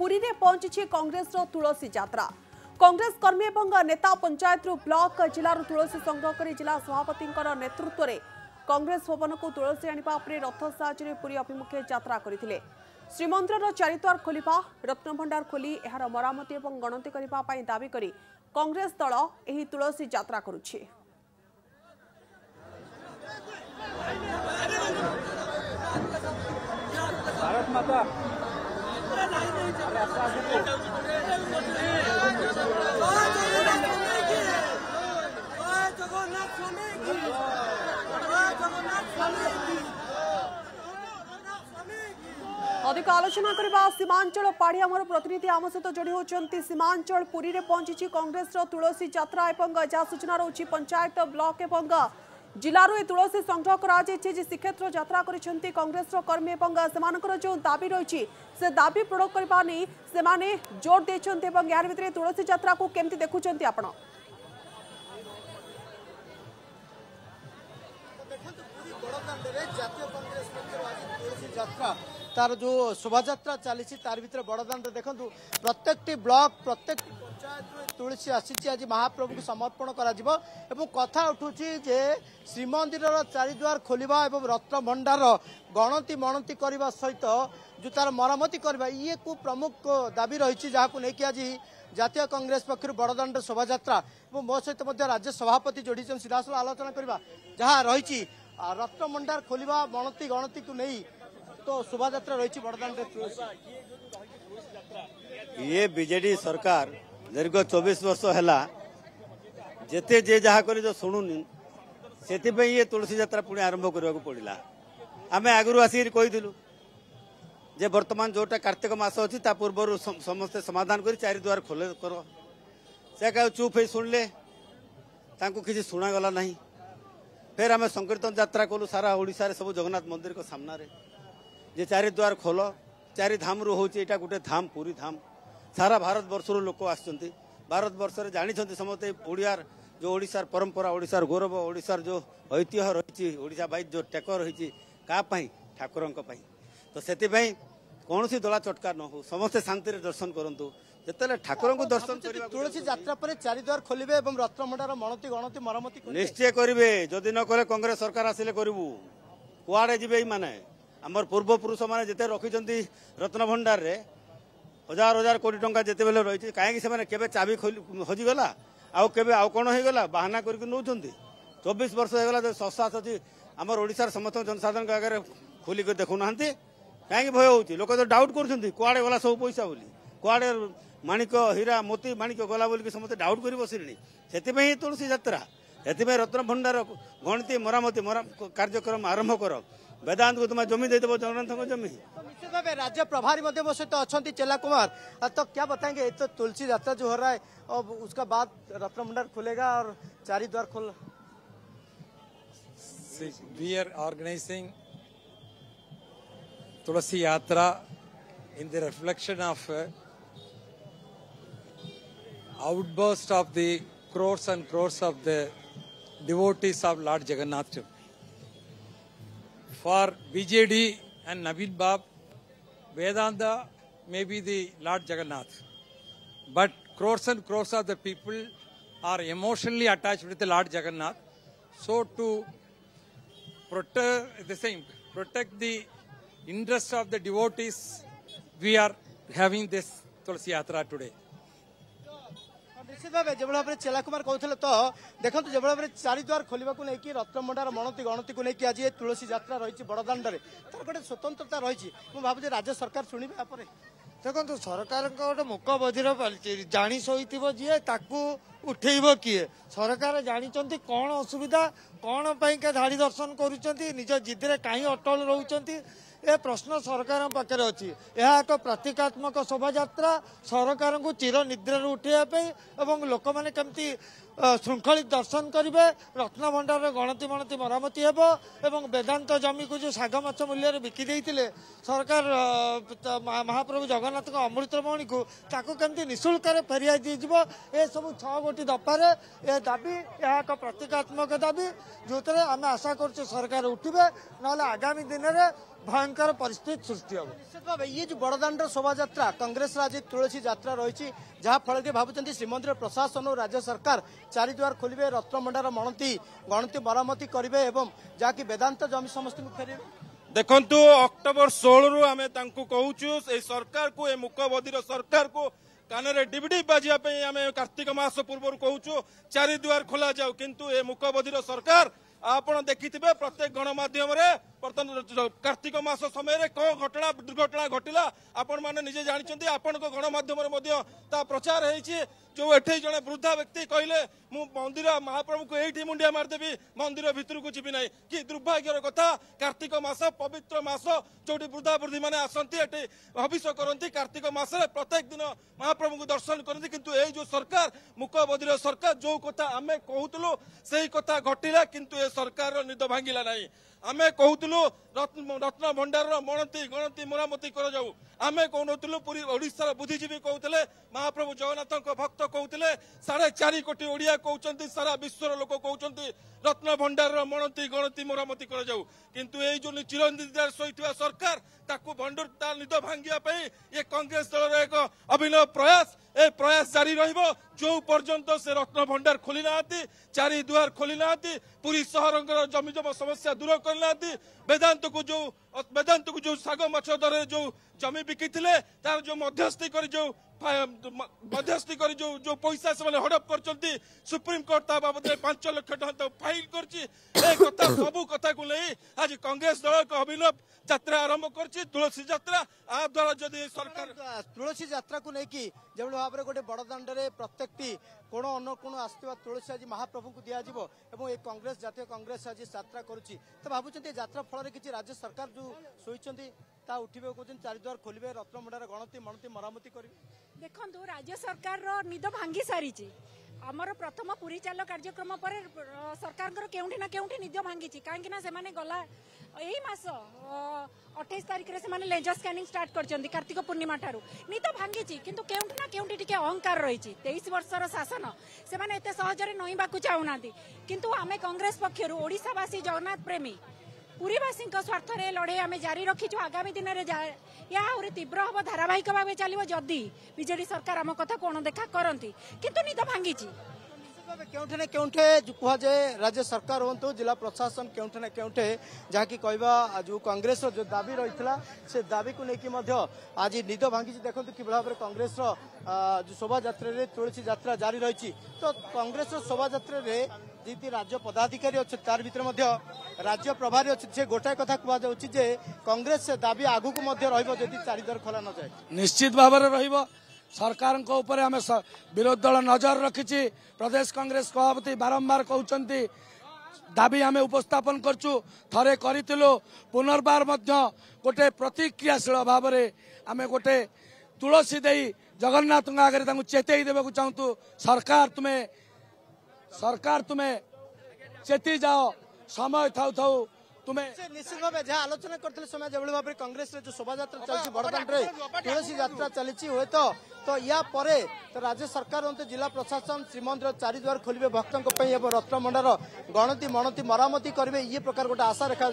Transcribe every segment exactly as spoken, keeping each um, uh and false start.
पुरी में पहुंची कांग्रेस तुलसी यात्रा। कांग्रेस कर्मी और नेता पंचायत ब्लॉक जिलार तुलसी संग्रह कर जिला सभापति नेतृत्व में कांग्रेस भवन को तुलसी आने रथ साहाय्य पुरी अभिमुखे यात्रा करते। श्रीमंदिर चारिद्वार खोलिबा, रत्नभंडार खोली एहार मरामती और गणति करिबा पई दाबी करी कांग्रेस दल एही तुलसी यात्रा करुछि। भारत माता अधिक आलोचना करबा सीमांचल पाढ़ी आमर प्रतिनिधि आम सहित जोड़ी होती। सीमांचल पुरी में पहुंची कांग्रेस तुलसी यात्रा एवं जहाँ सूचना रही पंचायत ब्लॉक एवं जिलूर ए तुलसी संग्रह कर श्रीक्षेत्र यात्रा कांग्रेस कर्मी और सेमानकर जो दाबी रही से दाबी पूर्ण करने से जोर देते हैं। यार भितर तुलसी यात्रा को केमती देखुंत आप? तार जो शोभायात्रा चली तार भर बड़दांड देखु प्रत्येक ब्लॉक प्रत्येक पंचायत तुलसी आसी आज महाप्रभु को समर्पण कर कथा उठूची जे श्रीमंदिर चारिद्वार खोलिबा एवं रत्न भंडार गणति मणति करने सहित जो तार मरम्मति करवा ये को प्रमुख दाबी रही जहाँ लेकिन आज जातीय कांग्रेस पक्षर बड़दांड शोभायात्रा मो सहित राज्य सभापति जोड़ी सीधासल आलोचना करवा जहाँ रही रत्न भंडार खोलिबा मणति गणति को नहीं तो शोभायात्रा रही बड़दांड। ये बीजेडी सरकार दीर्घ चौबीस वर्ष है जेते जे जहाँ कले जो शुणुनि से ये तुलसी यात्रा पुणी आरंभ करने को पड़ा। आम आगुरी आसिक कहीदूँ जे बर्तमान जोटा कार्तिक मास अच्छी पूर्व समस्ते समाधान कर चारिद्वार खोले कर से क्या चुप हो शुणिले किसी शुणागला ना। फिर आम संकीर्तन यात्रा कलु सारा ओडिशा सब जगन्नाथ मंदिर को सामना रे जे चारिद्वार खोल चारि धाम रू होची एटा गोटे धाम पूरी धाम सारा भारत वर्ष रो लोक आसुचंती। भारत वर्ष रे जानिचंती समते ओडियार जो ओडिसार परंपरा ओडिसार गौरव ओडिसार जो ऐतिह्य रहिची ओडिसा बाई जो टेकर रहिची का पई ठाकुरंक पई तो सेति पई कोनोसी दोला चटकार न हो समस्ते शांति रे दर्शन करंतु। जेतेले ठाकुरंक दर्शन करिबा तुलसी यात्रा परे चारिद्वार खोलिबे एवं रत्नमंडार मणति गणति मरमति निश्चय करिवे। जदि न करे कांग्रेस सरकार आसिले करिवु कुआडे जिबे माने आमर पूर्वपुरुष मैंने जिते रखिंट रत्नभंडार रे हजार हजार कोटी टंका जिते बेले रही कहीं से चाबी हजिगला आउ के आउ कौन होगा बाहाना करके नौ चौबीस वर्ष होगा सस्ता अच्छी आमर ओडार समस्त जनसाधारण के आगे खोलिक देखुना कहीं भय हो लोक तो डाउट कर कुआड़े गला सब पैसा बोली कुआड़े माणिक हीरा मोती माणिक गला बोलिक समस्त डाउट कर बसरे से तुलसी यात्रा ये रत्नभंडार गणति मरामती कार्यक्रम आरंभ कर वेदांत को तुम्हें जमी दे देव जगन्नाथ जमी। निश्चित भाव राज्य प्रभारी मो सहित अच्छा चेला कुमार तो क्या बताएंगे ये तो तुलसी यात्रा जो हो रहा है और उसका बाद रत्न भंडार खुलेगा और चारिद्वार खुल वी आर ऑर्गेनाइजिंग तुलसी यात्रा in the reflection of outburst of the crores and crores of the devotees of lord Jagannath. For B J D and Nabil Bab, Vedanta may be the Lord Jagannath, but crores and crores of the people are emotionally attached with the Lord Jagannath. So to protect the same, protect the interest of the devotees, we are having this Tulsi Yatra today. निश्चित भाव जो भाव में चेला कुमार कहते तो देखो जो भाव में चारिद्वार खोलिबा को लेकिन रत्नमंडार मणति गणति को लेकिन आज ये तुलसी यात्रा रही बड़दांड तार गोटे स्वतंत्रता रही भावुँ राज्य सरकार शुणवे देखो सरकार गोटे मुक बधिर पाली जाणी शो जी ताकू उठेब किए सरकार जानते कौन असुविधा कौन पाइका धाड़ी दर्शन करज जिदे कहीं अटल रोच ए प्रश्न सरकार पाखे अच्छी। यह एक प्रतीकात्मक शोभायात्रा सरकार को चिर निद्रा उठाइवाई लोक मैंने कमी श्रृंखलित दर्शन करेंगे। रत्नभंडार गणति मणति मरामती हेब एवं वेदांत जमी को जो शाग माछ मूल्य बिकी देते सरकार महाप्रभु जगन्नाथ अमृतमणि को ताको केमती निःशुल्क फेरिया दिज्व ए सब छह गोटी दफार ए दाबी यह एक प्रतीकात्मक दाबी जो थे आम आशा कर सरकार उठे ना आगामी दिन में भयंकर परिस्थिति सृष्टि हम। निश्चित भाव ये जो बड़दाण्ड शोभा यात्रा कांग्रेस आज तुलसी यात्रा रही जहाँफल के भावुं श्रीमंदिर प्रशासन और राज्य सरकार चारिद्वार खोलेंगे रत्नभंडार मणती गणती मरामती करेंगे एवं जहाँकि वेदांत जमी समस्त फेर देखु अक्टोबर सोलह आम कहचु सरकार को ए मुकबधीर सरकार को कानरे डिबिडी बाजियापी आम कार्तिक मास पूर्व कहचु चारिद्वार खोल जाऊ किंतु ए मुकबधीर सरकार आपण देखिथिबे प्रत्येक गणमाध्यम कार्तिक मास समय कौन घटना दुर्घटना घटला आपण माने निजे जानिछंती आपण को गणमाध्यम रे ता प्रचार होईछि जो एठे जने वृद्धा व्यक्ति कहले मु मंदिर महाप्रभु को एठी मुंडिया मारदेबी मंदिर भितर को जीवी नाही कि दुर्भाग्यर कथा कार्तिक मास पवित्र मास जोटी वृद्धा वृद्धि माने आसंती एठी भविष्य करंती कार्तिक मास रे प्रत्येक दिन महाप्रभु को दर्शन करंती किंतु ए जो सरकार मुकबधीर सरकार जो कथा आमे कहूतलो सेही कथा घटिला किंतु सरकार रो निद भांगिला नाही। आमे कहूतलु रत्न रत्न भंडार मणती गणती मरामती कर जाऊ आमे कहूतलु पूरी ओडिसा बुद्धिजीवी कहते महाप्रभु जगन्नाथ भक्त कहते साढ़े चार कोटी ओडिया कहते सारा विश्वर लोक कहते रत्न भंडार मणती गणती मरामती कर जाऊ किंतु ए जो चिरंजीवी सोइथिबा सरकार ताकू भंडर ता निद भांगिया पई ये कांग्रेस दल रे एक अभिनव प्रयास ए प्रयास जारी रहिबो जो पर्यंत से रत्न भंडार खोली नाती चारि द्वार खोली नाती पूरी शहर जमी जमा समस्या दूर करनाती वेदांत को जो वेदांत को जो साग माछ दर जो जमी बिकी थिले तार जो मध्यस्थी कर जो मध्यस्थी कर जो जो पैसा से हड़प कर सुप्रीम कोर्ट ता बाबद पांच लाख टका फाइल करछि ए कथा सबु कथा को ले आज कांग्रेस दल को अभिनव यात्रा आरंभ करछि तुलसी यात्रा आ द्वारा जदि सरकार तुलसी यात्रा को लेकी जेबो भाव रे गोटे बड़ दांड रे प्रत्येकटी कोण अन्न कोण आस्थिबा तुलसी आज महाप्रभु को दिया जिवो एवं ए कांग्रेस जातीय कांग्रेस आज यात्रा करूछि त भाबुचंती यात्रा फल रे किछि राज्य सरकार जो सोइचंती ता उठिबे कहते चारिद्वार खोलिबे रत्नभंडार गणती मणती मरामती करिबे। देखो राज्य सरकार रो निद भांगी सारी आमर प्रथम पूरी चाल कार्यक्रम पर सरकार केउठी ना केउठी निद भांगी कहीं ना से माने गला यही मास अठाईस तारीख से माने लेजर स्कैनिंग स्टार्ट कर कार्तिक पूर्णिमा ठारू निद भांगी किंतु केउठी ना केउठी टिके अहंकार रही तेईस वर्षर शासन से माने एते सहजरे नईबाकू चाहूना किंतु आमे कांग्रेस पक्षर ओडिशावासी जगन्नाथ प्रेमी पूरीवासी स्वार्थ में लड़े आम जारी रखीचु आगामी दिन में यह आहरी तीव्र हम धारावाहिक भाव चलो जदि बीजेडी सरकार आम कथा को अणदेखा करती किंतु निद भांगी केउठे ना केउठे कह जाए राज्य सरकार हूँ जिला प्रशासन केउठे ना केउठे जहाँकि कह जो कांग्रेस जो दाबी रही था से दाबी को लेकिन आज निद भांगी देखो कि भाव में कांग्रेस जो शोभा यात्रा तुलसी यात्रा जारी रही तो कांग्रेस शोभा यात्रा जीती राज्य पदाधिकारी अच्छे तार भितर राज्य प्रभारी अच्छे से गोटाए कथा कहुचे कांग्रेस से दाबी आगू को रही चारिद्वार खोला न जाए निश्चित भाव में रही सरकार को ऊपर आम विरोधी दल नजर रखी प्रदेश कांग्रेस सभापति बारंबार कहते दाबी आम उपस्थापन करचु थरे करूँ पुनर्बार गोटे प्रतिक्रियाशील भाव में आम गोटे तुलसी दे जगन्नाथ आगे चेतई देवा चाहतु सरकार तुम्हें सरकार तुम्हें चेती जाओ समय थाउ थाउ निश्चित भाव जहाँ आलोचना करते समय जो भाव में कांग्रेस जो शोभा यात्रा चलती बड़दाण्ड तुलसी यात्रा चलती हुए तो तो या परे तो राज्य सरकार हूँ जिला प्रशासन श्रीमंदिर चारिद्वार खोलेंगे भक्तों एवं रत्नभंडार गणती मणती मरामती करेंगे ये प्रकार गोटे आशा रखा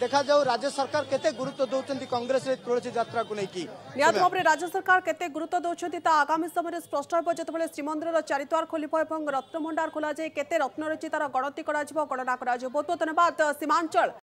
देखा जाऊ राज्य सरकार केते गुरुत्व दौरान कांग्रेस तुलसी यात्रा को लेकिन निहत भाव में राज्य सरकार केते गुरुत्व दौरान आगामी समय में स्पष्ट हो जो श्रीमंदिर चारिद्वार खोलिब रत्नभंडार खोल जाए केते रत्न रही तार गणती गणना बहुत बहुत धन्यवाद सीमांचल